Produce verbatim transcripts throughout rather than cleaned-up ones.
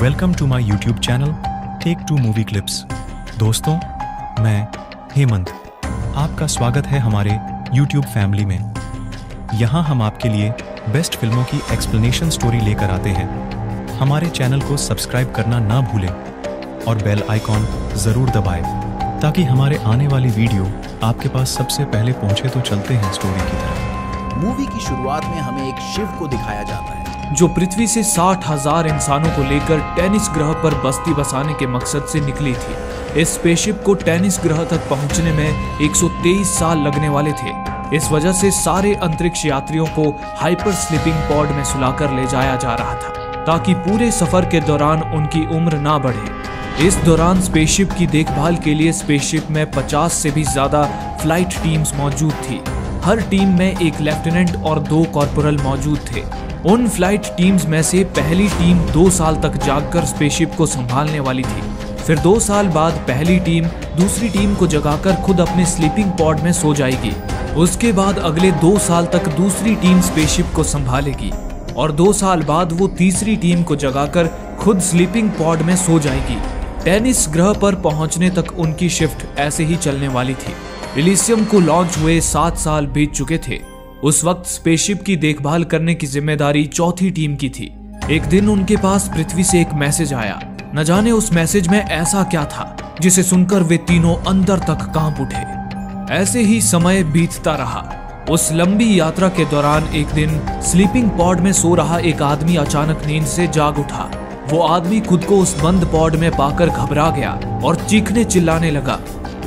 Welcome to my YouTube channel tech to movie clips. दोस्तों, मैं हेमंत आपका स्वागत है हमारे यूट्यूब फैमिली में। यहाँ हम आपके लिए बेस्ट फिल्मों की एक्सप्लेनेशन स्टोरी लेकर आते हैं। हमारे चैनल को सब्सक्राइब करना ना भूलें और बेल आइकॉन ज़रूर दबाएं ताकि हमारे आने वाली वीडियो आपके पास सबसे पहले पहुँचे। तो चलते हैं स्टोरी की तरफ। मूवी की शुरुआत में हमें एक शिव को दिखाया जाता है जो पृथ्वी से साठ हजार इंसानों को लेकर टेनिस ग्रह पर बस्ती बसाने के मकसद से निकली थी। इस स्पेसशिप को टेनिस ग्रह तक पहुंचने में एक सौ तेईस साल लगने वाले थे। इस वजह से सारे अंतरिक्ष यात्रियों को हाइपर स्लीपिंग पॉड में सुलाकर ले जाया जा रहा था ताकि पूरे सफर के दौरान उनकी उम्र ना बढ़े। इस दौरान स्पेसशिप की देखभाल के लिए स्पेसशिप में पचास से भी ज्यादा फ्लाइट टीम्स मौजूद थी। हर टीम में एक लेफ्टिनेंट और दो कॉर्पोरल मौजूद थे। उन फ्लाइट टीम्स में से पहली टीम दो साल तक जागकर स्पेसशिप को संभालने वाली थी। फिर दो साल बाद पहली टीम दूसरी टीम को जगाकर खुद अपने स्लीपिंग पॉड में सो जाएगी। उसके बाद अगले दो साल तक दूसरी टीम स्पेसशिप को संभालेगी और दो साल बाद वो तीसरी टीम को जगाकर खुद स्लीपिंग पॉड में सो जाएगी। टेनिस ग्रह पर पहुंचने तक उनकी शिफ्ट ऐसे ही चलने वाली थी। इलिसियम को लॉन्च हुए सात साल बीत चुके थे। उस वक्त स्पेसशिप की देखभाल करने की जिम्मेदारी चौथी टीम की थी। एक दिन उनके पास पृथ्वी से एक मैसेज आया। न जाने उस मैसेज में ऐसा क्या था जिसे सुनकर वे तीनों अंदर तक कांप उठे। ऐसे ही समय बीतता रहा। उस लंबी यात्रा के दौरान एक दिन स्लीपिंग पॉड में सो रहा एक आदमी अचानक नींद से जाग उठा। वो आदमी खुद को उस बंद पॉड में पाकर घबरा गया और चीखने चिल्लाने लगा।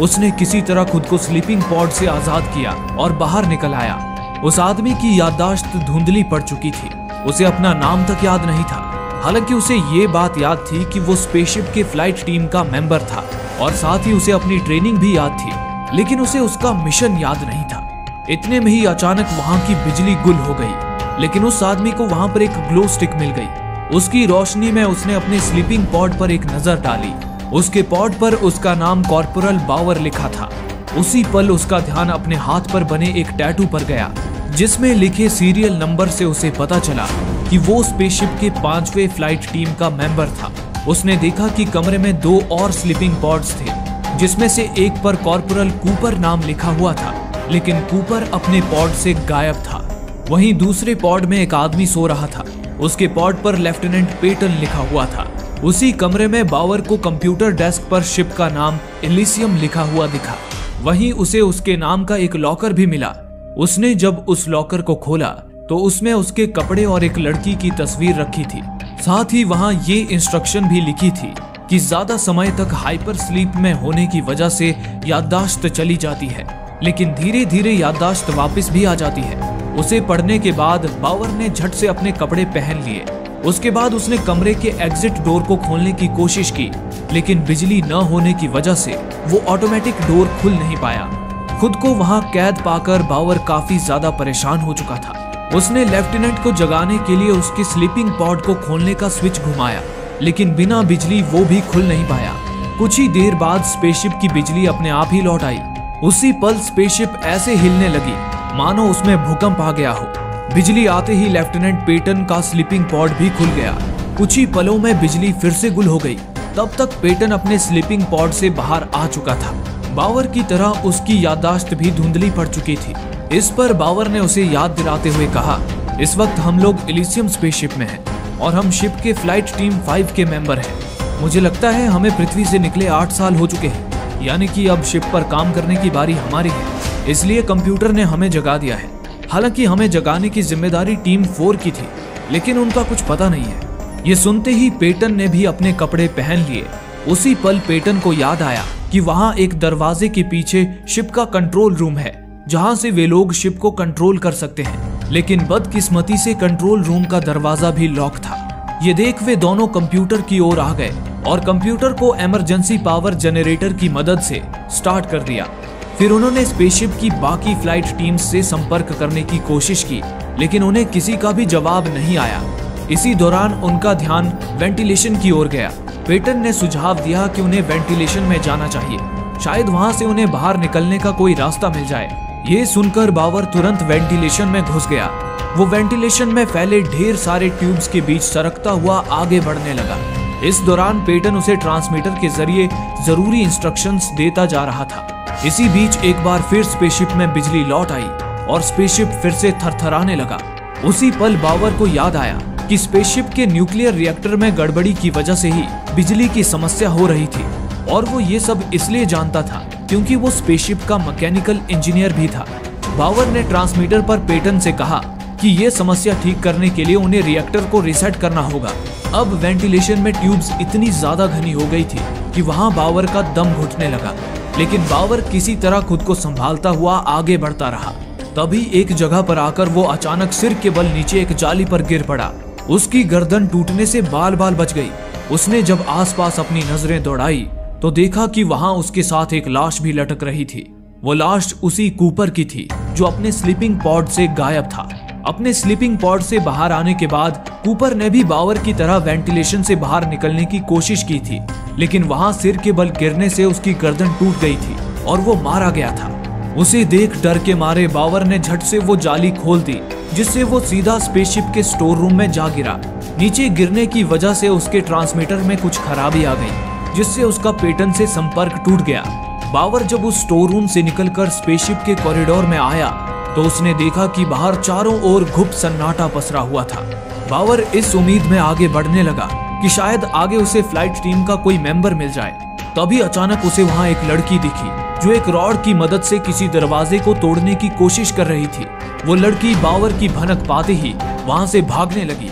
उसने किसी तरह खुद को स्लीपिंग पॉड से आजाद किया और बाहर निकल आया। उस आदमी की याददाश्त धुंधली पड़ चुकी थी। उसे अपना नाम तक याद नहीं था। हालांकि उसे ये बात याद थी कि वो स्पेसशिप के फ्लाइट टीम का मेंबर था और साथ ही उसे अपनी ट्रेनिंग भी याद थी, लेकिन उसे उसका मिशन याद नहीं था। इतने में ही अचानक वहाँ की बिजली गुल हो गई, लेकिन उस आदमी को वहाँ पर एक ग्लो स्टिक मिल गई। उसकी रोशनी में उसने अपने स्लीपिंग पॉड पर एक नजर डाली। उसके पॉड पर उसका नाम कॉर्पोरल बावर लिखा था। उसी पल उसका ध्यान अपने हाथ पर बने एक टैटू पर गया जिसमें लिखे सीरियल नंबर से उसे पता चला कि वो स्पेसशिप के पांचवे फ्लाइट टीम का मेंबर था। उसने देखा कि कमरे में दो और स्लीपिंग पॉड्स थे जिसमें से एक पर कॉर्पोरल कूपर नाम लिखा हुआ था, लेकिन कूपर अपने पॉड से गायब था। वहीं दूसरे पॉड में एक आदमी सो रहा था। उसके पॉड पर लेफ्टिनेंट पेटन लिखा हुआ था। उसी कमरे में बावर को कंप्यूटर डेस्क पर शिप का नाम एलिसियम लिखा हुआ दिखा। वहीं उसे उसके नाम का एक लॉकर भी मिला। उसने जब उस लॉकर को खोला तो उसमें उसके कपड़े और एक लड़की की तस्वीर रखी थी। साथ ही वहां ये इंस्ट्रक्शन भी लिखी थी कि ज्यादा समय तक हाइपर स्लीप में होने की वजह से याददाश्त चली जाती है, लेकिन धीरे धीरे याददाश्त वापस भी आ जाती है। उसे पढ़ने के बाद बावर ने झट से अपने कपड़े पहन लिए। उसके बाद उसने कमरे के एग्जिट डोर को खोलने की कोशिश की, लेकिन बिजली न होने की वजह से वो ऑटोमेटिक डोर खुल नहीं पाया। खुद को वहां कैद पाकर बावर काफी ज्यादा परेशान हो चुका था। उसने लेफ्टिनेंट को जगाने के लिए उसके स्लीपिंग पॉड को खोलने का स्विच घुमाया, लेकिन बिना बिजली वो भी खुल नहीं पाया। कुछ ही देर बाद स्पेसशिप की बिजली अपने आप ही लौट आई। उसी पल स्पेसशिप ऐसे हिलने लगी मानो उसमें भूकंप आ गया हो। बिजली आते ही लेफ्टिनेंट पेटन का स्लीपिंग पॉड भी खुल गया। कुछ ही पलों में बिजली फिर से गुल हो गई। तब तक पेटन अपने स्लीपिंग पॉड से बाहर आ चुका था। बावर की तरह उसकी याददाश्त भी धुंधली पड़ चुकी थी। इस पर बावर ने उसे याद दिलाते हुए कहा, इस वक्त हम लोग एलिसियम स्पेसशिप में हैं और हम शिप के फ्लाइट टीम फाइव के मेंबर हैं। मुझे लगता है हमें पृथ्वी से निकले आठ साल हो चुके हैं, यानी कि अब शिप पर काम करने की बारी हमारी है। इसलिए कंप्यूटर ने हमें जगा दिया है। हालांकि हमें जगाने की जिम्मेदारी टीम फोर की थी, लेकिन उनका कुछ पता नहीं है। ये सुनते ही पेटन ने भी अपने कपड़े पहन लिए। उसी पल पेटन को याद आया कि वहाँ एक दरवाजे के पीछे शिप का कंट्रोल रूम है जहाँ से वे लोग शिप को कंट्रोल कर सकते हैं, लेकिन बदकिस्मती से कंट्रोल रूम का दरवाजा भी लॉक था। ये देख वे दोनों कंप्यूटर की ओर आ गए और कंप्यूटर को इमरजेंसी पावर जनरेटर की मदद से स्टार्ट कर दिया। फिर उन्होंने स्पेसशिप की बाकी फ्लाइट टीम्स से संपर्क करने की कोशिश की, लेकिन उन्हें किसी का भी जवाब नहीं आया। इसी दौरान उनका ध्यान वेंटिलेशन की ओर गया। पेटन ने सुझाव दिया कि उन्हें वेंटिलेशन में जाना चाहिए, शायद वहां से उन्हें बाहर निकलने का कोई रास्ता मिल जाए। ये सुनकर बावर तुरंत वेंटिलेशन में घुस गया। वो वेंटिलेशन में फैले ढेर सारे ट्यूब्स के बीच सरकता हुआ आगे बढ़ने लगा। इस दौरान पेटन उसे ट्रांसमीटर के जरिए जरूरी इंस्ट्रक्शंस देता जा रहा था। इसी बीच एक बार फिर स्पेसशिप में बिजली लौट आई और स्पेसशिप फिर से थरथराने लगा। उसी पल बावर को याद आया कि स्पेसशिप के न्यूक्लियर रिएक्टर में गड़बड़ी की वजह से ही बिजली की समस्या हो रही थी, और वो ये सब इसलिए जानता था क्योंकि वो स्पेसशिप का मैकेनिकल इंजीनियर भी था। बावर ने ट्रांसमीटर पर पेटन से कहा कि ये समस्या ठीक करने के लिए उन्हें रिएक्टर को रीसेट करना होगा। अब वेंटिलेशन में ट्यूब्स इतनी ज्यादा घनी हो गई थी कि वहाँ बावर का दम घुटने लगा, लेकिन बावर किसी तरह खुद को संभालता हुआ आगे बढ़ता रहा। तभी एक जगह पर आकर वो अचानक सिर के बल नीचे एक जाली पर गिर पड़ा। उसकी गर्दन टूटने से बाल बाल बच गई। उसने जब आसपास अपनी नजरें दौड़ाई तो देखा कि वहाँ उसके साथ एक लाश भी लटक रही थी। वो लाश उसी कूपर की थी जो अपने स्लीपिंग पॉड से गायब था। अपने स्लीपिंग पॉड से बाहर आने के बाद कूपर ने भी बावर की तरह वेंटिलेशन से बाहर निकलने की कोशिश की थी, लेकिन वहाँ सिर के बल गिरने से उसकी गर्दन टूट गई थी और वो मारा गया था। उसे देख डर के मारे बावर ने झट से वो जाली खोल दी, जिससे वो सीधा स्पेसशिप के स्टोर रूम में जा गिरा। नीचे गिरने की वजह से उसके ट्रांसमीटर में कुछ खराबी आ गई, जिससे उसका पेटन से संपर्क टूट गया। बावर जब उस स्टोर रूम से निकलकर स्पेसशिप के कॉरिडोर में आया तो उसने देखा कि बाहर चारों ओर घुप सन्नाटा पसरा हुआ था। बावर इस उम्मीद में आगे बढ़ने लगा कि शायद आगे उसे फ्लाइट टीम का कोई मेंबर मिल जाए। तभी अचानक उसे वहां एक लड़की दिखी जो एक रॉड की मदद से किसी दरवाजे को तोड़ने की कोशिश कर रही थी। वो लड़की बावर की भनक पाते ही वहां से भागने लगी।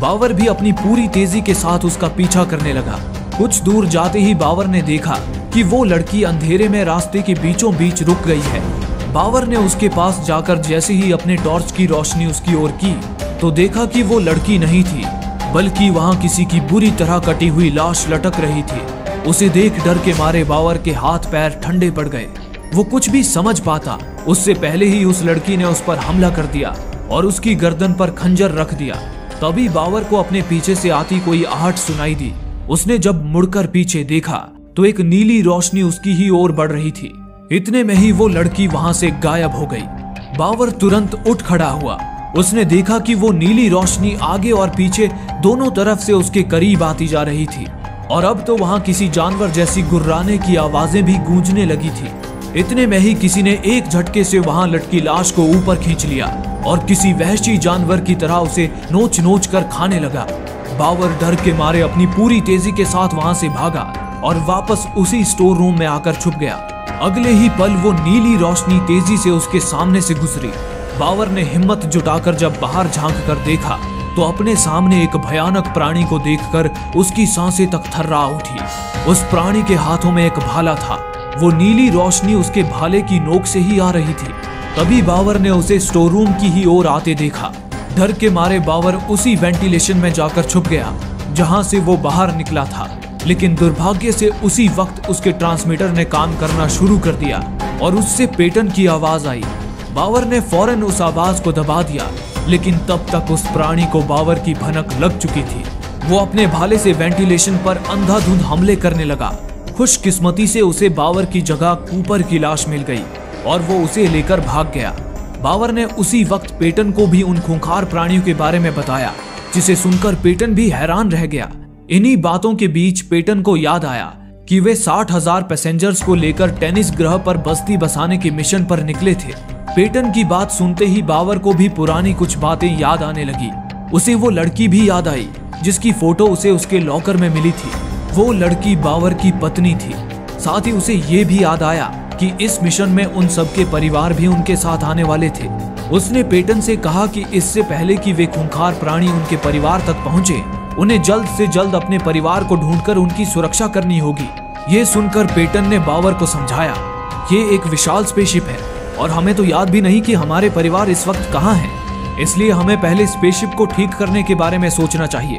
बावर भी अपनी पूरी तेजी के साथ उसका पीछा करने लगा। कुछ दूर जाते ही बावर ने देखा कि वो लड़की अंधेरे में रास्ते के बीचों बीच रुक गई है। बावर ने उसके पास जाकर जैसे ही अपने टॉर्च की रोशनी उसकी ओर की तो देखा कि वो लड़की नहीं थी, बल्कि वहां किसी की बुरी तरह कटी हुई लाश लटक रही थी। उसे देख डर के मारे बावर के हाथ पैर ठंडे पड़ गए। वो कुछ भी समझ पाता उससे पहले ही उस लड़की ने उस पर हमला कर दिया और उसकी गर्दन पर खंजर रख दिया। तभी बावर को अपने पीछे से आती कोई आहट सुनाई दी। उसने जब मुड़कर पीछे देखा तो एक नीली रोशनी उसकी ही ओर बढ़ रही थी। इतने में ही वो लड़की वहां से गायब हो गई। बावर तुरंत उठ खड़ा हुआ। उसने देखा कि वो नीली रोशनी आगे और पीछे दोनों तरफ से उसके करीब आती जा रही थी, और अब तो वहां किसी जानवर जैसी गुर्राने की आवाजें भी गूंजने लगी थी। इतने में ही किसी ने एक झटके से वहां लटकी लाश को ऊपर खींच लिया और किसी वहशी जानवर की तरह उसे नोच नोच कर खाने लगा। बावर डर के मारे अपनी पूरी तेजी के साथ वहां से भागा और वापस उसी स्टोर रूम में आकर छुप गया। अगले ही पल वो नीली रोशनी तेजी से उसके सामने से गुजरी। बावर ने हिम्मत जुटाकर जब बाहर झांक कर देखा तो अपने सामने एक भयानक प्राणी को देखकर उसकी सांसें तक थर्रा उठी। उस प्राणी के हाथों में एक भाला था। वो नीली रोशनी उसके भाले की नोक से ही आ रही थी। तभी बावर ने उसे स्टोर रूम की ही ओर आते देखा। डर के मारे बावर उसी वेंटिलेशन में जाकर छुप गया जहां से वो बाहर निकला था, लेकिन दुर्भाग्य से उसी वक्त उसके ट्रांसमीटर ने काम करना शुरू कर दिया और उससे पेटन की आवाज आई। बावर ने फौरन उस आवाज को दबा दिया, लेकिन तब तक उस प्राणी को बावर की भनक लग चुकी थी। वो अपने भाले से वेंटिलेशन पर अंधाधुंध हमले करने लगा। खुशकिस्मती से उसे बावर की जगह कूपर की लाश मिल गई और वो उसे लेकर भाग गया। बावर ने उसी वक्त पेटन को भी उन खूंखार प्राणियों के बारे में बताया, जिसे सुनकर पेटन भी हैरान रह गया। इन्हीं बातों के बीच पेटन को याद आया कि वे साठ हजार पैसेंजर्स को लेकर टेनिस ग्रह पर बस्ती बसाने के मिशन पर निकले थे। पेटन की बात सुनते ही बावर को भी पुरानी कुछ बातें याद आने लगी। उसे वो लड़की भी याद आई जिसकी फोटो उसे उसके लॉकर में मिली थी। वो लड़की बावर की पत्नी थी। साथ ही उसे ये भी याद आया कि इस मिशन में उन सबके परिवार भी उनके साथ आने वाले थे। उसने पेटन से कहा कि इससे पहले कि वे खूंखार प्राणी उनके परिवार तक पहुंचे, उन्हें जल्द से जल्द अपने परिवार को ढूंढकर उनकी सुरक्षा करनी होगी। ये सुनकर पेटन ने बावर को समझाया, ये एक विशाल स्पेसशिप है और हमें तो याद भी नहीं कि हमारे परिवार इस वक्त कहाँ है, इसलिए हमें पहले स्पेसशिप को ठीक करने के बारे में सोचना चाहिए।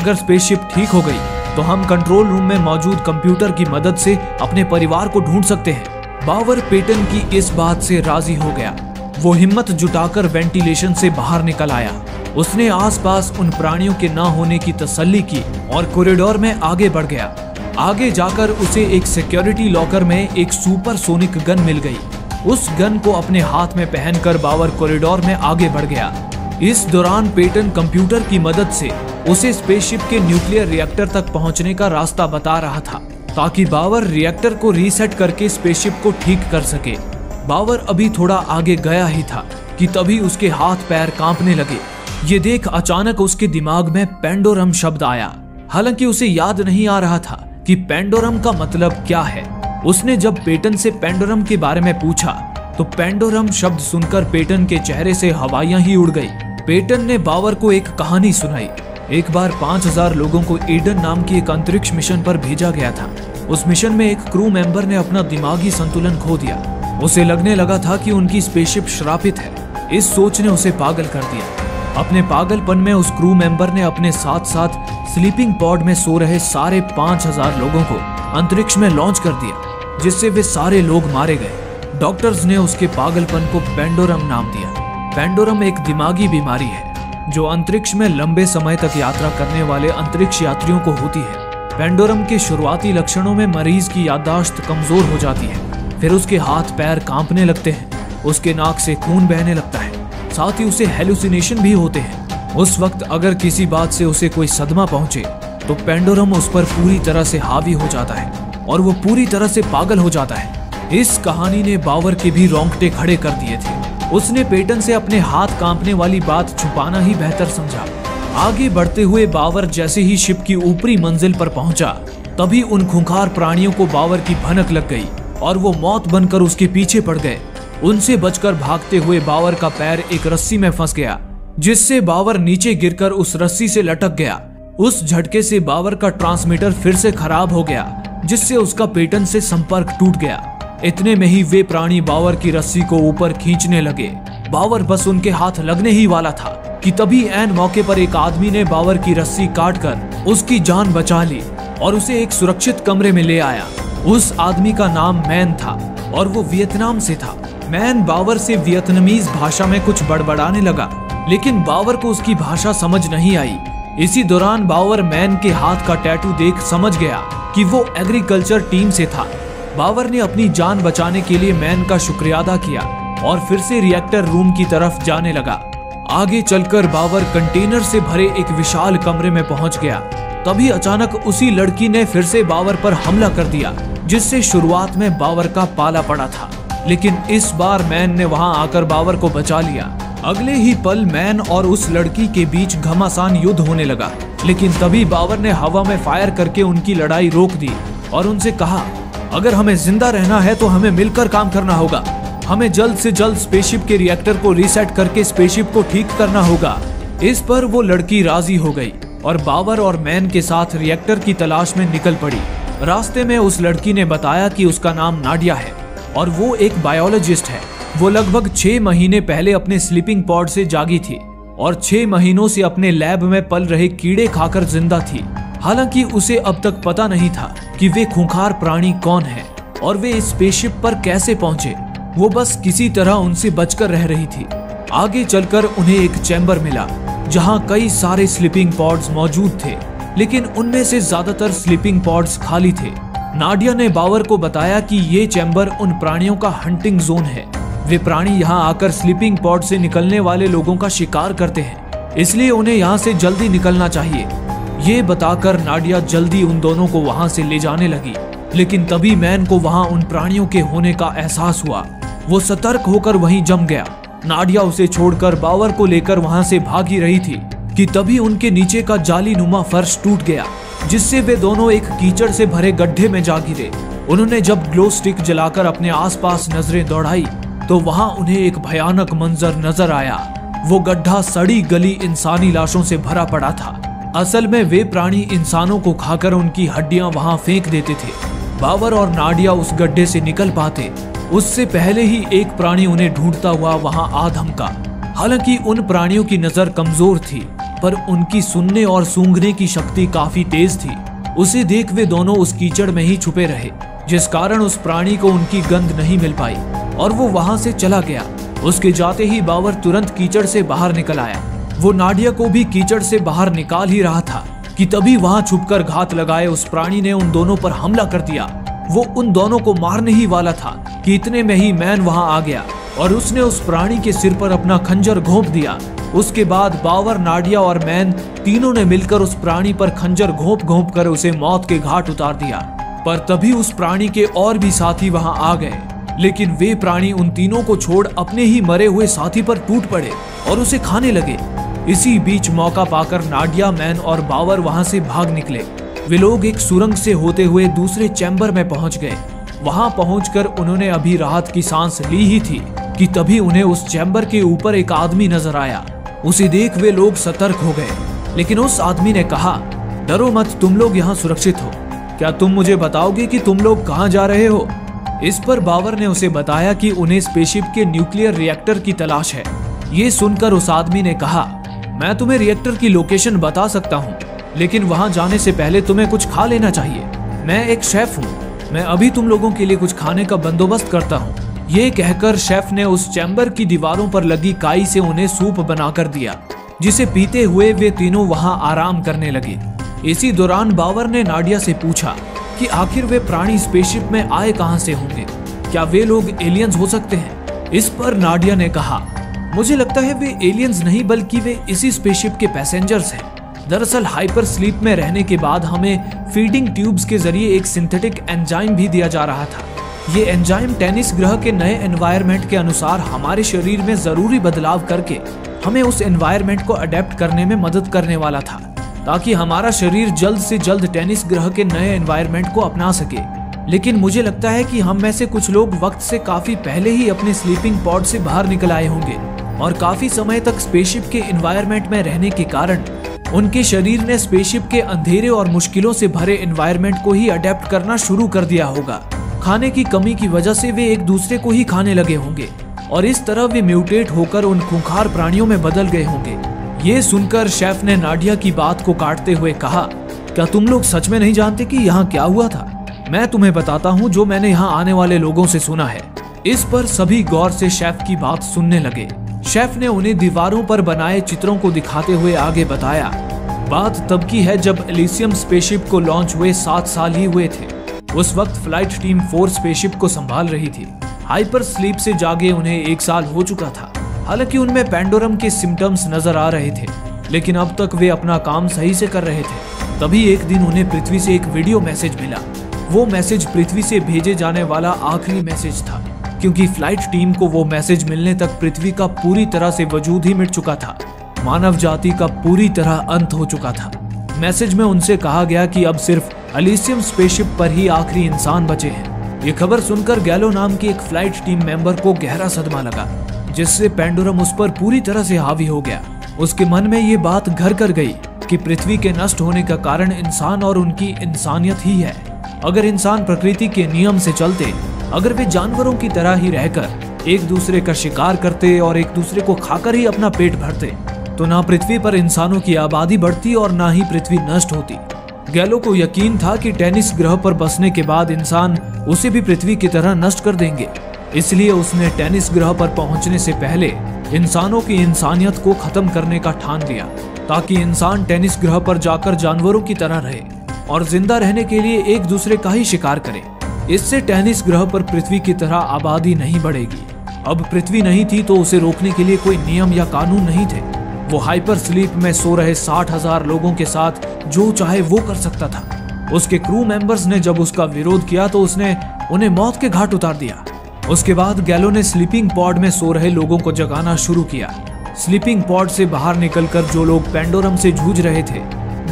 अगर स्पेसशिप ठीक हो गई तो हम कंट्रोल रूम में मौजूद कंप्यूटर की मदद से अपने परिवार को ढूंढ सकते हैं। बावर पेटन की इस बात से राजी हो गया। वो हिम्मत जुटाकर वेंटिलेशन से बाहर निकल आया। उसने आसपास उन प्राणियों के ना होने की तसल्ली की और कॉरिडोर में आगे बढ़ गया। आगे जाकर उसे एक सिक्योरिटी लॉकर में एक सुपरसोनिक गन मिल गई। उस गन को अपने हाथ में पहनकर बावर कॉरिडोर में आगे बढ़ गया। इस दौरान पेटन कंप्यूटर की मदद से उसे स्पेसशिप के न्यूक्लियर रिएक्टर तक पहुंचने का रास्ता बता रहा था ताकि बावर रिएक्टर को रीसेट करके स्पेसशिप को ठीक कर सके। बावर अभी थोड़ा आगे गया ही था कि तभी उसके हाथ पैर कांपने लगे। ये देख अचानक उसके दिमाग में पैंडोरम शब्द आया। हालांकि उसे याद नहीं आ रहा था कि पैंडोरम का मतलब क्या है। उसने जब पेटन से पैंडोरम के बारे में पूछा तो पैंडोरम शब्द सुनकर पेटन के चेहरे से हवाइयां ही उड़ गई। पेटन ने बावर को एक कहानी सुनाई। एक बार पाँच हज़ार लोगों को ईडन नाम की एक अंतरिक्ष मिशन पर भेजा गया था। उस मिशन में एक क्रू मेंबर ने अपना दिमागी संतुलन खो दिया। उसे लगने लगा था कि उनकी स्पेसशिप श्रापित है। इस सोच ने उसे पागल कर दिया। अपने पागलपन में उस क्रू मेंबर ने अपने साथ साथ स्लीपिंग पॉड में सो रहे सारे पाँच हज़ार लोगों को अंतरिक्ष में लॉन्च कर दिया, जिससे वे सारे लोग मारे गए। डॉक्टर्स ने उसके पागलपन को पैंडोरम नाम दिया। पैंडोरम एक दिमागी बीमारी है जो अंतरिक्ष में लंबे समय तक यात्रा करने वाले अंतरिक्ष यात्रियों को होती है। पैंडोरम के शुरुआती लक्षणों में मरीज की याददाश्त कमजोर हो जाती है, फिर उसके हाथ पैर कांपने लगते हैं, उसके नाक से खून बहने लगता है, साथ ही उसे हेलुसिनेशन भी होते हैं। उस वक्त अगर किसी बात से उसे कोई सदमा पहुंचे तो पैंडोरम उस पर पूरी तरह से हावी हो जाता है और वो पूरी तरह से पागल हो जाता है। इस कहानी ने बावर के भी रोंगटे खड़े कर दिए थे। उसने पेटन से अपने हाथ कांपने वाली बात छुपाना ही बेहतर समझा। आगे बढ़ते हुए बावर जैसे ही शिप की ऊपरी मंजिल पर पहुंचा, तभी उन खूंखार प्राणियों को बावर की भनक लग गई और वो मौत बनकर उसके पीछे पड़ गए। उनसे बचकर भागते हुए बावर का पैर एक रस्सी में फंस गया, जिससे बावर नीचे गिरकर उस रस्सी से लटक गया। उस झटके से बावर का ट्रांसमीटर फिर से खराब हो गया, जिससे उसका पेटन से संपर्क टूट गया। इतने में ही वे प्राणी बावर की रस्सी को ऊपर खींचने लगे। बावर बस उनके हाथ लगने ही वाला था कि तभी ऐन मौके पर एक आदमी ने बावर की रस्सी काटकर उसकी जान बचा ली और उसे एक सुरक्षित कमरे में ले आया। उस आदमी का नाम मैन था और वो वियतनाम से था। मैन बावर से वियतनामीज भाषा में कुछ बड़बड़ाने लगा, लेकिन बावर को उसकी भाषा समझ नहीं आई। इसी दौरान बावर मैन के हाथ का टैटू देख समझ गया कि वो एग्रीकल्चर टीम से था। बावर ने अपनी जान बचाने के लिए मैन का शुक्रिया अदा किया और फिर से रिएक्टर रूम की तरफ जाने लगा। आगे चलकर बावर कंटेनर से भरे एक विशाल कमरे में पहुंच गया। तभी अचानक उसी लड़की ने फिर से बावर पर हमला कर दिया, जिससे शुरुआत में बावर का पाला पड़ा था, लेकिन इस बार मैन ने वहां आकर बावर को बचा लिया। अगले ही पल मैन और उस लड़की के बीच घमासान युद्ध होने लगा, लेकिन तभी बावर ने हवा में फायर करके उनकी लड़ाई रोक दी और उनसे कहा, अगर हमें जिंदा रहना है तो हमें मिलकर काम करना होगा। हमें जल्द से जल्द स्पेसशिप के रिएक्टर को रीसेट करके स्पेसशिप को ठीक करना होगा। इस पर वो लड़की राजी हो गई और बावर और मैन के साथ रिएक्टर की तलाश में निकल पड़ी। रास्ते में उस लड़की ने बताया कि उसका नाम नाडिया है और वो एक बायोलॉजिस्ट है। वो लगभग छह महीने पहले अपने स्लीपिंग पॉड से जागी थी और छह महीनों से अपने लैब में पल रहे कीड़े खाकर जिंदा थी। हालांकि उसे अब तक पता नहीं था कि वे खूंखार प्राणी कौन हैं और वे इस स्पेसशिप पर कैसे पहुंचे। वो बस किसी तरह उनसे बचकर रह रही थी। आगे चलकर उन्हें एक चैम्बर मिला जहां कई सारे स्लीपिंग पॉड्स मौजूद थे, लेकिन उनमें से ज्यादातर स्लीपिंग पॉड्स खाली थे। नाडिया ने बावर को बताया कि ये चैम्बर उन प्राणियों का हंटिंग जोन है। वे प्राणी यहाँ आकर स्लीपिंग पॉड से निकलने वाले लोगों का शिकार करते हैं, इसलिए उन्हें यहाँ से जल्दी निकलना चाहिए। ये बताकर नाडिया जल्दी उन दोनों को वहां से ले जाने लगी, लेकिन तभी मैन को वहां उन प्राणियों के होने का एहसास हुआ। वो सतर्क होकर वहीं जम गया। नाडिया उसे छोड़कर बावर को लेकर वहां से भागी रही थी कि तभी उनके नीचे का जाली नुमा फर्श टूट गया, जिससे वे दोनों एक कीचड़ से भरे गड्ढे में जा गिरे। उन्होंने जब ग्लो स्टिक जलाकर अपने आस पास नजरें दौड़ाई तो वहां उन्हें एक भयानक मंजर नजर आया। वो गड्ढा सड़ी गली इंसानी लाशों से भरा पड़ा था। असल में वे प्राणी इंसानों को खाकर उनकी हड्डियां वहां फेंक देते थे। बावर और नाडिया उस गड्ढे से निकल पाते उससे पहले ही एक प्राणी उन्हें ढूंढता हुआ वहां आ धमका। हालांकि उन प्राणियों की नजर कमजोर थी, पर उनकी सुनने और सूंघने की शक्ति काफी तेज थी। उसे देख वे दोनों उस कीचड़ में ही छुपे रहे, जिस कारण उस प्राणी को उनकी गंध नहीं मिल पाई और वो वहां से चला गया। उसके जाते ही बावर तुरंत कीचड़ से बाहर निकल आया। वो नाडिया को भी कीचड़ से बाहर निकाल ही रहा था कि तभी वहां छुपकर घात लगाए उस प्राणी ने उन दोनों पर हमला कर दिया। वो उन दोनों को मारने ही वाला था कि इतने में ही मैन वहां आ गया और उसने उस प्राणी के सिर पर अपना खंजर घोंप दिया, उसके बाद बावर, नाडिया और मैन तीनों ने मिलकर उस प्राणी पर खंजर घोंप घोंप कर उसे मौत के घाट उतार दिया। पर तभी उस प्राणी के और भी साथी वहां आ गए, लेकिन वे प्राणी उन तीनों को छोड़ अपने ही मरे हुए साथी पर टूट पड़े और उसे खाने लगे। इसी बीच मौका पाकर नाडिया, मैन और बावर वहां से भाग निकले। वे लोग एक सुरंग से होते हुए दूसरे चैम्बर में पहुंच गए। वहां पहुंचकर उन्होंने अभी राहत की सांस ली ही थी कि तभी उन्हें उस चैम्बर के ऊपर एक आदमी नजर आया। उसे देख वे लोग सतर्क हो गए, लेकिन उस आदमी ने कहा, डरो मत, तुम लोग यहाँ सुरक्षित हो। क्या तुम मुझे बताओगे कि तुम लोग कहाँ जा रहे हो? इस पर बावर ने उसे बताया कि उन्हें स्पेसशिप के न्यूक्लियर रिएक्टर की तलाश है। ये सुनकर उस आदमी ने कहा, मैं तुम्हें रिएक्टर की लोकेशन बता सकता हूँ, लेकिन वहाँ जाने से पहले तुम्हें कुछ खा लेना चाहिए। मैं एक शेफ हूँ, मैं अभी तुम लोगों के लिए कुछ खाने का बंदोबस्त करता हूँ। ये कहकर शेफ ने उस चैम्बर की दीवारों पर लगी काई से उन्हें सूप बनाकर दिया, जिसे पीते हुए वे तीनों वहाँ आराम करने लगे। इसी दौरान बावर ने नाडिया से पूछा कि आखिर वे प्राणी स्पेसशिप में आए कहाँ से होंगे, क्या वे लोग एलियंस हो सकते हैं? इस पर नाडिया ने कहा, मुझे लगता है वे एलियंस नहीं बल्कि वे इसी स्पेसशिप के पैसेंजर्स हैं। दरअसल हाइपर स्लीप में रहने के बाद हमें फीडिंग ट्यूब्स के जरिए एक सिंथेटिक एंजाइम भी दिया जा रहा था। ये एंजाइम टेनिस ग्रह के नए एनवायरमेंट के अनुसार हमारे शरीर में जरूरी बदलाव करके हमें उस एनवायरमेंट को अडेप्ट करने में मदद करने वाला था, ताकि हमारा शरीर जल्द से जल्द टेनिस ग्रह के नए एनवायरनमेंट को अपना सके। लेकिन मुझे लगता है कि हम में से कुछ लोग वक्त से काफी पहले ही अपने स्लीपिंग पॉड से बाहर निकल आए होंगे और काफी समय तक स्पेसशिप के एनवायरनमेंट में रहने के कारण उनके शरीर ने स्पेसशिप के अंधेरे और मुश्किलों से भरे एनवायरनमेंट को ही अडेप्ट करना शुरू कर दिया होगा। खाने की कमी की वजह से वे एक दूसरे को ही खाने लगे होंगे और इस तरह वे म्यूटेट होकर उन खूंखार प्राणियों में बदल गए होंगे। ये सुनकर शेफ ने नाडिया की बात को काटते हुए कहा, क्या तुम लोग सच में नहीं जानते कि यहाँ क्या हुआ था? मैं तुम्हें बताता हूँ जो मैंने यहाँ आने वाले लोगों से सुना है। इस पर सभी गौर से शेफ की बात सुनने लगे। शेफ ने उन्हें दीवारों पर बनाए चित्रों को दिखाते हुए आगे बताया, बात तब की है जब एलिसियम स्पेसशिप को लॉन्च हुए सात साल ही हुए थे। उस वक्त फ्लाइट टीम फोर स्पेसशिप को संभाल रही थी। हाइपर स्लीप से जागे उन्हें एक साल हो चुका था। हालांकि उनमें पैंडोरम के सिम्टम्स नजर आ रहे थे, लेकिन अब तक वे अपना काम सही से कर रहे थे। तभी एक दिन उन्हें पृथ्वी से एक वीडियो मैसेज मिला। वो मैसेज पृथ्वी से भेजे जाने वाला आखिरी मैसेज था, क्योंकि फ्लाइट टीम को वो मैसेज मिलने तक पृथ्वी का पूरी तरह से वजूद ही मिट चुका था। मानव जाति का पूरी तरह अंत हो चुका था। मैसेज में उनसे कहा गया कि अब सिर्फ एलिसियम स्पेसशिप पर ही आखिरी इंसान बचे हैं। ये खबर सुनकर गैलो नाम की एक फ्लाइट टीम मेंबर को गहरा सदमा लगा, जिससे पैंडोरम उस पर पूरी तरह से हावी हो गया। उसके मन में ये बात घर कर गई कि पृथ्वी के नष्ट होने का कारण इंसान और उनकी इंसानियत ही है। अगर इंसान प्रकृति के नियम से चलते, अगर वे जानवरों की तरह ही रहकर एक दूसरे का शिकार करते और एक दूसरे को खाकर ही अपना पेट भरते, तो ना पृथ्वी पर इंसानों की आबादी बढ़ती और ना ही पृथ्वी नष्ट होती। गैलो को यकीन था कि टेनिस ग्रह पर बसने के बाद इंसान उसे भी पृथ्वी की तरह नष्ट कर देंगे, इसलिए उसने टेनिस ग्रह पर पहुंचने से पहले इंसानों की इंसानियत को खत्म करने का ठान लिया, ताकि इंसान टेनिस ग्रह पर जाकर जानवरों की तरह रहे और जिंदा रहने के लिए एक दूसरे का ही शिकार करे। इससे टेनिस ग्रह पर पृथ्वी की तरह आबादी नहीं बढ़ेगी। अब पृथ्वी नहीं थी तो उसे रोकने के लिए कोई नियम या कानून नहीं थे। वो हाइपर स्लीप में सो रहे साठ हजार लोगों के साथ जो चाहे वो कर सकता था। उसके क्रू मेंबर्स ने जब उसका विरोध किया तो उसने उन्हें मौत के घाट उतार दिया। उसके बाद गैलो ने स्लीपिंग पॉड में सो रहे लोगों को जगाना शुरू किया। स्लीपिंग पॉड से बाहर निकलकर जो लोग पैंडोरम से जूझ रहे थे,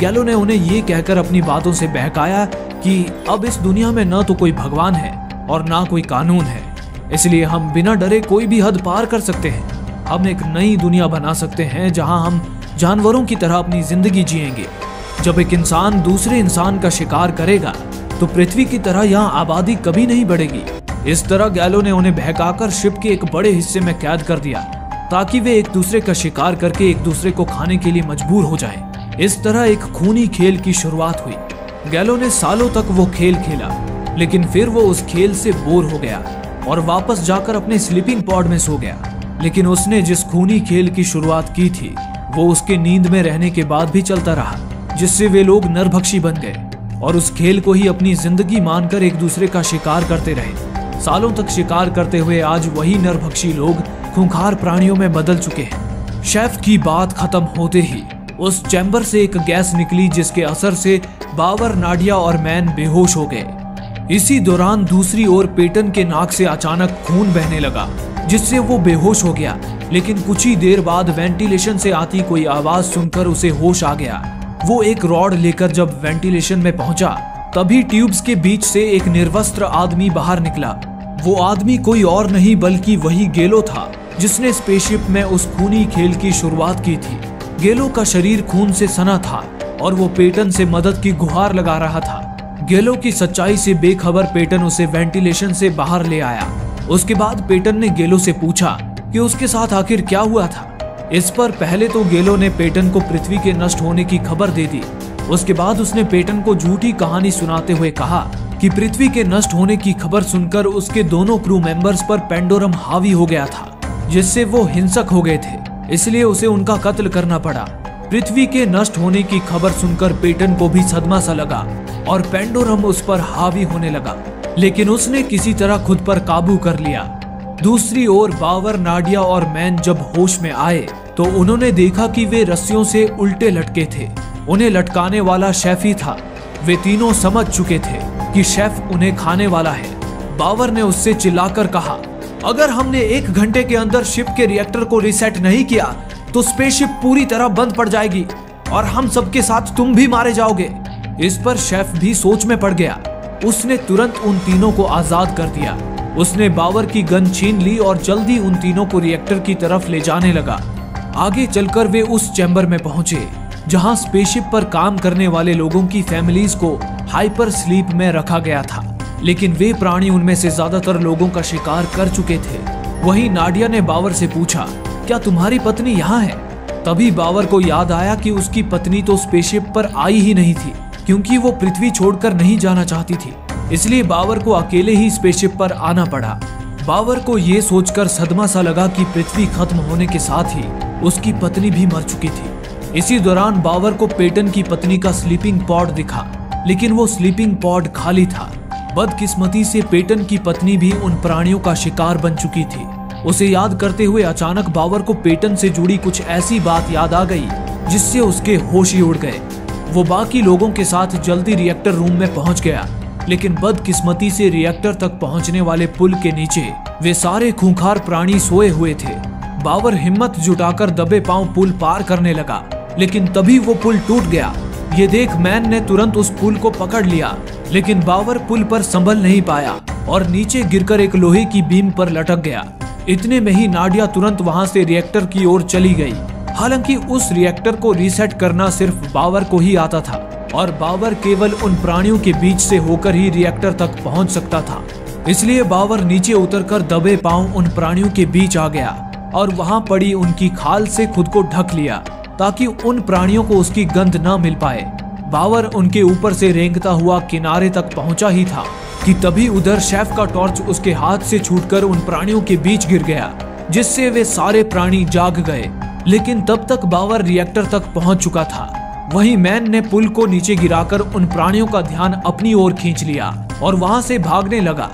गैलो ने उन्हें ये कहकर अपनी बातों से बहकाया कि अब इस दुनिया में न तो कोई भगवान है और ना कोई कानून है, इसलिए हम बिना डरे कोई भी हद पार कर सकते हैं। हम एक नई दुनिया बना सकते हैं जहाँ हम जानवरों की तरह अपनी जिंदगी जिएंगे। जब एक इंसान दूसरे इंसान का शिकार करेगा तो पृथ्वी की तरह यहाँ आबादी कभी नहीं बढ़ेगी। इस तरह गैलो ने उन्हें बहकाकर शिप के एक बड़े हिस्से में कैद कर दिया, ताकि वे एक दूसरे का शिकार करके एक दूसरे को खाने के लिए मजबूर हो जाएं। इस तरह एक खूनी खेल की शुरुआत हुई। गैलो ने सालों तक वो खेल खेला, लेकिन फिर वो उस खेल से बोर हो गया और वापस जाकर अपने स्लीपिंग पॉड में सो गया। लेकिन उसने जिस खूनी खेल की शुरुआत की थी वो उसके नींद में रहने के बाद भी चलता रहा, जिससे वे लोग नरभक्षी बन गए और उस खेल को ही अपनी जिंदगी मानकर एक दूसरे का शिकार करते रहे। सालों तक शिकार करते हुए आज वही नरभक्षी लोग खूंखार प्राणियों में बदल चुके हैं। शेफ की बात खत्म होते ही उस चैम्बर से एक गैस निकली जिसके असर से बावर, नाडिया और मैन बेहोश हो गए। इसी दौरान दूसरी ओर पेटन के नाक से अचानक खून बहने लगा जिससे वो बेहोश हो गया, लेकिन कुछ ही देर बाद वेंटिलेशन से आती कोई आवाज सुनकर उसे होश आ गया। वो एक रॉड लेकर जब वेंटिलेशन में पहुंचा तभी ट्यूब्स के बीच से एक निर्वस्त्र आदमी बाहर निकला। वो आदमी कोई और नहीं बल्कि वही गेलो था जिसने स्पेसशिप में उस खूनी खेल की शुरुआत की थी। गेलो का शरीर खून से सना था और वो पेटन से मदद की गुहार लगा रहा था। गेलो की सच्चाई से बेखबर पेटन उसे वेंटिलेशन से बाहर ले आया। उसके बाद पेटन ने गेलो से पूछा कि उसके साथ आखिर क्या हुआ था। इस पर पहले तो गेलो ने पेटन को पृथ्वी के नष्ट होने की खबर दे दी। उसके बाद उसने पेटन को झूठी कहानी सुनाते हुए कहा कि पृथ्वी के नष्ट होने की खबर सुनकर उसके दोनों क्रू मेंबर्स पर पैंडोरम हावी हो गया था जिससे वो हिंसक हो गए थे, इसलिए उसे उनका कत्ल करना पड़ा। पृथ्वी के नष्ट होने की खबर सुनकर पेटन को भी सदमा सा लगा और पैंडोरम उस पर हावी होने लगा, लेकिन उसने किसी तरह खुद पर काबू कर लिया। दूसरी ओर बावर, नाडिया और मैन जब होश में आए तो उन्होंने देखा कि वे रस्सियों से उल्टे लटके थे। उन्हें लटकाने वाला शेफ ही था। वे तीनों समझ चुके थे कि शेफ उन्हें खाने वाला है। बावर ने उससे चिल्लाकर कहा, अगर हमने एक घंटे के अंदर शिप के रिएक्टर को रीसेट नहीं किया तो स्पेसशिप पूरी तरह बंद पड़ जाएगी और हम सबके साथ तुम भी मारे जाओगे। इस पर शेफ भी सोच में पड़ गया। उसने तुरंत उन तीनों को आजाद कर दिया। उसने बावर की गन छीन ली और जल्दी उन तीनों को रिएक्टर की तरफ ले जाने लगा। आगे चलकर वे उस चैम्बर में पहुंचे जहां स्पेसशिप पर काम करने वाले लोगों की फैमिलीज को हाइपर स्लीप में रखा गया था, लेकिन वे प्राणी उनमें से ज्यादातर लोगों का शिकार कर चुके थे। वहीं नाडिया ने बावर से पूछा, क्या तुम्हारी पत्नी यहाँ है? तभी बावर को याद आया कि उसकी पत्नी तो स्पेसशिप पर आई ही नहीं थी क्योंकि वो पृथ्वी छोड़कर नहीं जाना चाहती थी, इसलिए बावर को अकेले ही स्पेसशिप पर आना पड़ा। बावर को ये सोचकर सदमा सा लगा कि पृथ्वी खत्म होने के साथ ही उसकी पत्नी भी मर चुकी थी। इसी दौरान बावर को पेटन की पत्नी का स्लीपिंग पॉड दिखा, लेकिन वो स्लीपिंग पॉड खाली था। बदकिस्मती से पेटन की पत्नी भी उन प्राणियों का शिकार बन चुकी थी। उसे याद करते हुए अचानक बावर को पेटन से जुड़ी कुछ ऐसी बात याद आ गई जिससे उसके होश ही उड़ गए। वो बाकी लोगों के साथ जल्दी रिएक्टर रूम में पहुंच गया, लेकिन बदकिस्मती से रिएक्टर तक पहुंचने वाले पुल के नीचे वे सारे खूंखार प्राणी सोए हुए थे। बावर हिम्मत जुटाकर दबे पांव पुल पार करने लगा, लेकिन तभी वो पुल टूट गया। ये देख मैन ने तुरंत उस पुल को पकड़ लिया, लेकिन बावर पुल पर संभल नहीं पाया और नीचे गिरकर एक लोहे की बीम पर लटक गया। इतने में ही नाडिया तुरंत वहां से रिएक्टर की ओर चली गई। हालांकि उस रिएक्टर को रीसेट करना सिर्फ बावर को ही आता था और बावर केवल उन प्राणियों के बीच से होकर ही रिएक्टर तक पहुंच सकता था, इसलिए बावर नीचे उतरकर दबे पांव उन प्राणियों के बीच आ गया और वहां पड़ी उनकी खाल से खुद को ढक लिया ताकि उन प्राणियों को उसकी गंध ना मिल पाए। बावर उनके ऊपर से रेंगता हुआ किनारे तक पहुंचा ही था कि तभी उधर शेफ का टॉर्च उसके हाथ से छूटकर उन प्राणियों के बीच गिर गया, जिससे वे सारे प्राणी जाग गए, लेकिन तब तक बावर रिएक्टर तक पहुंच चुका था। वहीं मैन ने पुल को नीचे गिराकर उन प्राणियों का ध्यान अपनी ओर खींच लिया और वहां से भागने लगा।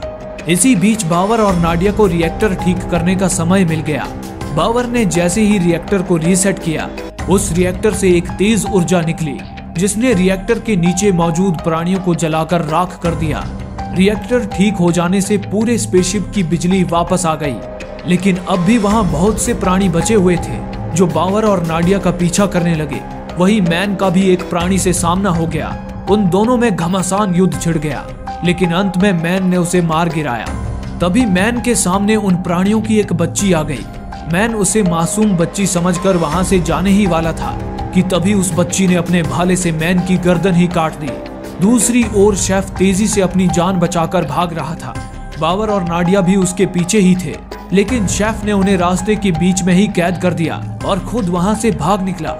इसी बीच बावर और नाडिया को रिएक्टर ठीक करने का समय मिल गया। बावर ने जैसे ही रिएक्टर को रीसेट किया, उस रिएक्टर से एक तेज ऊर्जा निकली जिसने रिएक्टर के नीचे मौजूद प्राणियों को जलाकर राख कर दिया। रिएक्टर ठीक हो जाने से पूरे स्पेसशिप की बिजली वापस आ गई, लेकिन अब भी वहां बहुत से प्राणी बचे हुए थे जो बावर और नाडिया का पीछा करने लगे। वहीं मैन का भी एक प्राणी से सामना हो गया। उन दोनों में घमासान युद्ध छिड़ गया, लेकिन अंत में मैन ने उसे मार गिराया। तभी मैन के सामने उन प्राणियों की एक बच्ची आ गई। मैन उसे मासूम बच्ची समझकर वहां से जाने ही वाला था कि तभी उस बच्ची ने अपने भाले से मैन की गर्दन ही काट दी। दूसरी ओर शेफ तेजी से अपनी जान बचाकर भाग रहा था। बावर और नाडिया भी उसके पीछे ही थे, लेकिन शेफ ने उन्हें रास्ते के बीच में ही कैद कर दिया और खुद वहां से भाग निकला।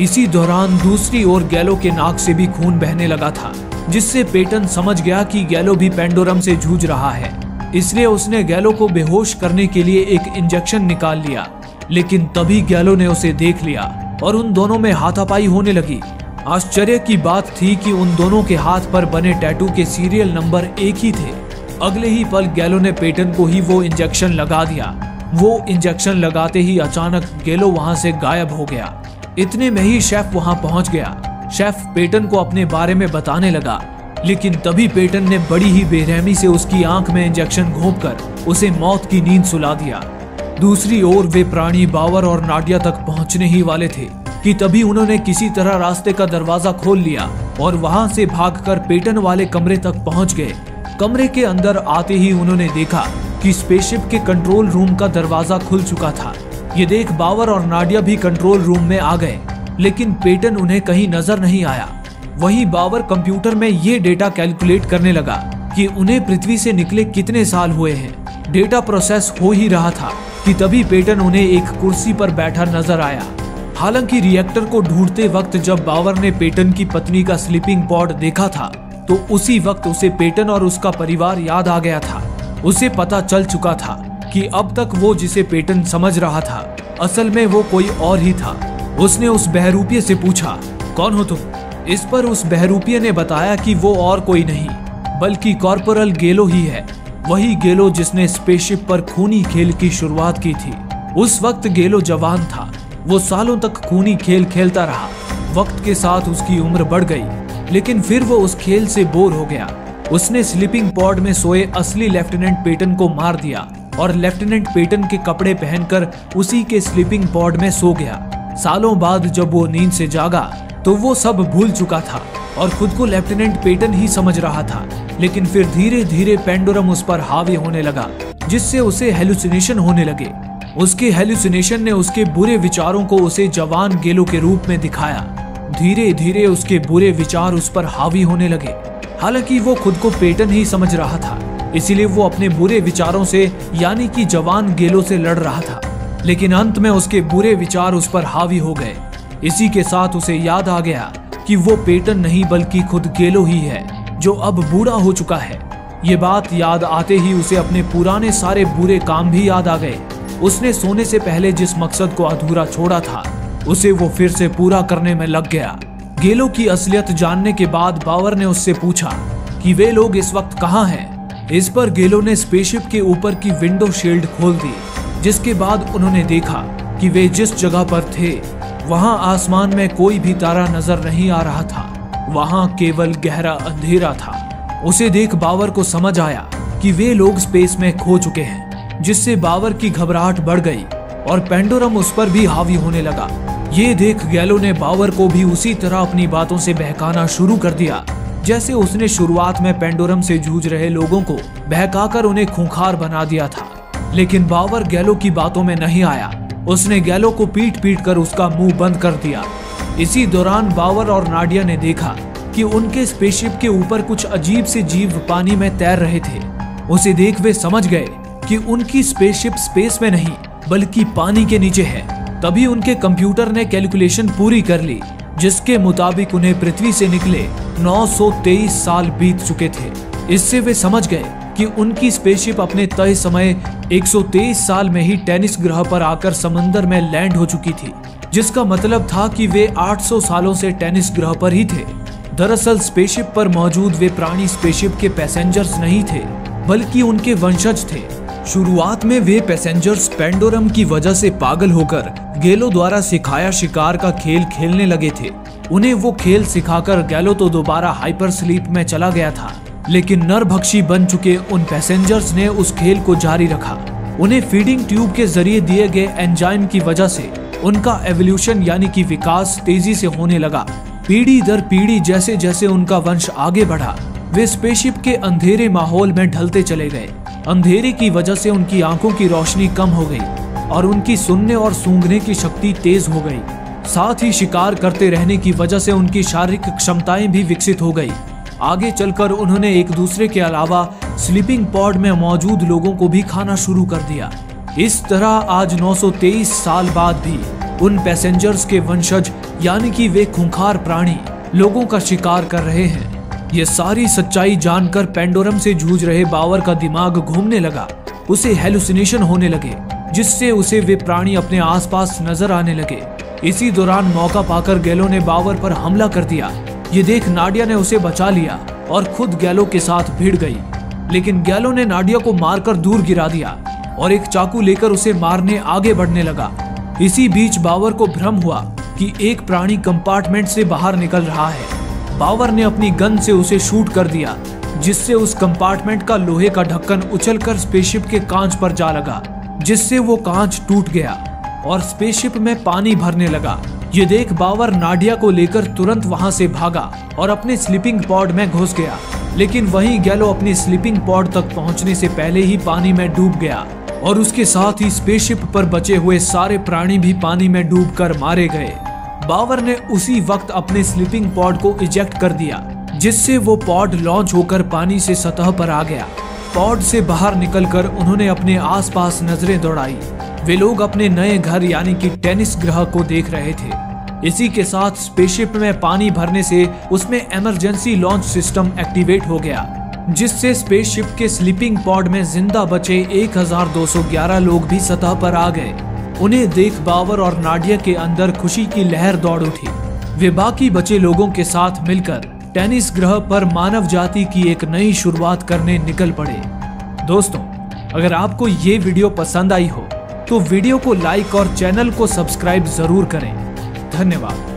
इसी दौरान दूसरी ओर गैलो के नाक से भी खून बहने लगा था, जिससे पेटन समझ गया कि गैलो भी पैंडोरम से जूझ रहा है, इसलिए उसने गैलो को बेहोश करने के लिए एक इंजेक्शन निकाल लिया। लेकिन तभी गैलो ने उसे देख लिया और उन दोनों में हाथापाई होने लगी। आश्चर्य की बात थी कि उन दोनों के हाथ पर बने टैटू के सीरियल नंबर एक ही थे। अगले ही पल गैलो ने पेटन को ही वो इंजेक्शन लगा दिया वो इंजेक्शन लगाते ही अचानक गेलो वहां से गायब हो गया। इतने में ही शेफ वहां पहुंच गया। शेफ पेटन को अपने बारे में बताने लगा, लेकिन तभी पेटन ने बड़ी ही बेरहमी से उसकी आंख में इंजेक्शन घोंपकर उसे मौत की नींद सुला दिया। दूसरी ओर वे प्राणी बावर और नाडिया तक पहुंचने ही वाले थे कि तभी उन्होंने किसी तरह रास्ते का दरवाजा खोल लिया और वहां से भागकर पेटन वाले कमरे तक पहुंच गए। कमरे के अंदर आते ही उन्होंने देखा कि स्पेसशिप के कंट्रोल रूम का दरवाजा खुल चुका था। ये देख बावर और नाडिया भी कंट्रोल रूम में आ गए, लेकिन पेटन उन्हें कहीं नजर नहीं आया। वहीं बावर कंप्यूटर में ये डेटा कैलकुलेट करने लगा कि उन्हें पृथ्वी से निकले कितने साल हुए हैं। डेटा प्रोसेस हो ही रहा था कि तभी पेटन उन्हें एक कुर्सी पर बैठा नजर आया। हालांकि रिएक्टर को ढूंढते वक्त जब बावर ने पेटन की पत्नी का स्लीपिंग पॉड देखा था, तो उसी वक्त उसे पेटन और उसका परिवार याद आ गया था। उसे पता चल चुका था कि अब तक वो जिसे पेटन समझ रहा था, असल में वो कोई और ही था। उसने उस बहरूपीय से पूछा, कौन हो तुम? इस पर उस बहरूपीय ने बताया कि वो और कोई नहीं बल्कि कॉर्पोरल गेलो ही है, वही गेलो जिसने स्पेसशिप पर खूनी खेल की शुरुआत की थी। उस वक्त गेलो जवान था। वो सालों तक खूनी खेल खेलता रहा। वक्त के साथ उसकी उम्र बढ़ गई, लेकिन फिर वो उस खेल से बोर हो गया। उसने स्लीपिंग पॉड में सोए असली लेफ्टिनेंट पेटन को मार दिया और लेफ्टिनेंट पेटन के कपड़े पहनकर उसी के स्लीपिंग पॉड में सो गया। सालों बाद जब वो नींद से जागा तो वो सब भूल चुका था और खुद को लेफ्टिनेंट पेटन ही समझ रहा था। लेकिन फिर धीरे धीरे पेंडोरम उस पर हावी होने लगा, जिससे उसे हेलुसिनेशन होने लगे। उसके हेलुसिनेशन ने उसके बुरे विचारों को उसे जवान गेलो के रूप में दिखाया। धीरे धीरे उसके बुरे विचार उस पर हावी होने लगे। हालांकि वो खुद को पेटन ही समझ रहा था, इसीलिए वो अपने बुरे विचारों से यानी कि जवान गेलो से लड़ रहा था। लेकिन अंत में उसके बुरे विचार उस पर हावी हो गए। इसी के साथ उसे याद आ गया कि वो पेटन नहीं बल्कि खुद गेलो ही है, जो अब बूढ़ा हो चुका है। ये बात याद आते ही उसे अपने पुराने सारे बुरे काम भी याद आ गए। उसने सोने से पहले जिस मकसद को अधूरा छोड़ा था, उसे वो फिर से पूरा करने में लग गया। गेलो की असलियत जानने के बाद बावर ने उससे पूछा कि वे लोग इस वक्त कहाँ हैं। इस पर गेलो ने स्पेसशिप के ऊपर की विंडो शील्ड खोल दी, जिसके बाद उन्होंने देखा कि वे जिस जगह पर थे वहाँ आसमान में कोई भी तारा नजर नहीं आ रहा था। वहाँ केवल गहरा अंधेरा था। उसे देख बावर को समझ आया कि वे लोग स्पेस में खो चुके हैं, जिससे बावर की घबराहट बढ़ गई और पेंडोरम उस पर भी हावी होने लगा। ये देख गेलो ने बावर को भी उसी तरह अपनी बातों से बहकाना शुरू कर दिया, जैसे उसने शुरुआत में पेंडोरम से जूझ रहे लोगों को बहकाकर उन्हें खूंखार बना दिया था। लेकिन बावर गेलो की बातों में नहीं आया। उसने गेलो को पीट पीट कर उसका मुंह बंद कर दिया। इसी दौरान बावर और नाडिया ने देखा कि उनके स्पेसशिप के ऊपर कुछ अजीब से जीव पानी में तैर रहे थे। उसे देख वे समझ गए कि उनकी स्पेसशिप स्पेस में नहीं बल्कि पानी के नीचे है। तभी उनके कंप्यूटर ने कैलकुलेशन पूरी कर ली, जिसके मुताबिक उन्हें पृथ्वी से निकले नौ सौ तेईस साल बीत चुके थे। इससे वे समझ गए कि उनकी स्पेसशिप अपने तय समय एक सौ तेईस साल में ही टेनिस ग्रह पर आकर समंदर में लैंड हो चुकी थी, जिसका मतलब था कि वे आठ सौ सालों से टेनिस ग्रह पर ही थे। दरअसल स्पेसशिप पर मौजूद वे प्राणी स्पेसशिप के पैसेंजर्स नहीं थे, बल्कि उनके वंशज थे। शुरुआत में वे पैसेंजर्स पेंडोरम की वजह से पागल होकर गेलो द्वारा सिखाया शिकार का खेल खेलने लगे थे। उन्हें वो खेल सिखाकर गेलो तो दोबारा हाइपर स्लीप में चला गया था, लेकिन नरभक्षी बन चुके उन पैसेंजर्स ने उस खेल को जारी रखा। उन्हें फीडिंग ट्यूब के जरिए दिए गए एंजाइम की वजह से उनका एवोल्यूशन यानी कि विकास तेजी से होने लगा। पीढ़ी दर पीढ़ी जैसे जैसे उनका वंश आगे बढ़ा, वे स्पेसशिप के अंधेरे माहौल में ढलते चले गए। अंधेरे की वजह से उनकी आंखों की रोशनी कम हो गई और उनकी सुनने और सूंघने की शक्ति तेज हो गई। साथ ही शिकार करते रहने की वजह से उनकी शारीरिक क्षमताएं भी विकसित हो गई। आगे चलकर उन्होंने एक दूसरे के अलावा स्लीपिंग पॉड में मौजूद लोगों को भी खाना शुरू कर दिया। इस तरह आज नौ सौ तेईस साल बाद भी उन पैसेंजर्स के वंशज यानी कि वे खूंखार प्राणी लोगों का शिकार कर रहे हैं। ये सारी सच्चाई जानकर पेंडोरम से जूझ रहे बावर का दिमाग घूमने लगा। उसे हेलुसिनेशन होने लगे, जिससे उसे वे प्राणी अपने आसपास नजर आने लगे। इसी दौरान मौका पाकर गेलो ने बावर पर हमला कर दिया। ये देख नाडिया ने उसे बचा लिया और खुद गेलो के साथ भिड़ गई, लेकिन गेलो ने नाडिया को मारकर दूर गिरा दिया। और एक चाकू लेकर उसे मारने आगे बढ़ने लगा। इसी बीच बावर को भ्रम हुआ कि एक प्राणी कंपार्टमेंट से बाहर निकल रहा है। बावर ने अपनी गन से उसे शूट कर दिया, जिससे उस कंपार्टमेंट का लोहे का ढक्कन उछलकर स्पेसशिप के कांच पर जा लगा, जिससे वो कांच टूट गया और स्पेसशिप में पानी भरने लगा। ये देख बावर नाडिया को लेकर तुरंत वहां से भागा और अपने स्लीपिंग पॉड में घुस गया, लेकिन वहीं गैलो अपने स्लीपिंग पॉड तक पहुंचने से पहले ही पानी में डूब गया और उसके साथ ही स्पेसशिप पर बचे हुए सारे प्राणी भी पानी में डूब कर मारे गए। बावर ने उसी वक्त अपने स्लीपिंग पॉड को इजेक्ट कर दिया, जिससे वो पॉड लॉन्च होकर पानी से सतह पर आ गया। पॉड से बाहर निकलकर उन्होंने अपने आसपास नजरें दौड़ाई। वे लोग अपने नए घर यानी कि टेनिस ग्रह को देख रहे थे। इसी के साथ स्पेसशिप में पानी भरने से उसमें इमरजेंसी लॉन्च सिस्टम एक्टिवेट हो गया, जिससे स्पेसशिप के स्लीपिंग पॉड में जिंदा बचे एक हज़ार दो सौ ग्यारह लोग भी सतह पर आ गए। उन्हें देख बावर और नाडिया के अंदर खुशी की लहर दौड़ उठी। वे बाकी बचे लोगों के साथ मिलकर टेनिस ग्रह पर मानव जाति की एक नई शुरुआत करने निकल पड़े। दोस्तों, अगर आपको ये वीडियो पसंद आई हो तो वीडियो को लाइक और चैनल को सब्सक्राइब जरूर करें। धन्यवाद।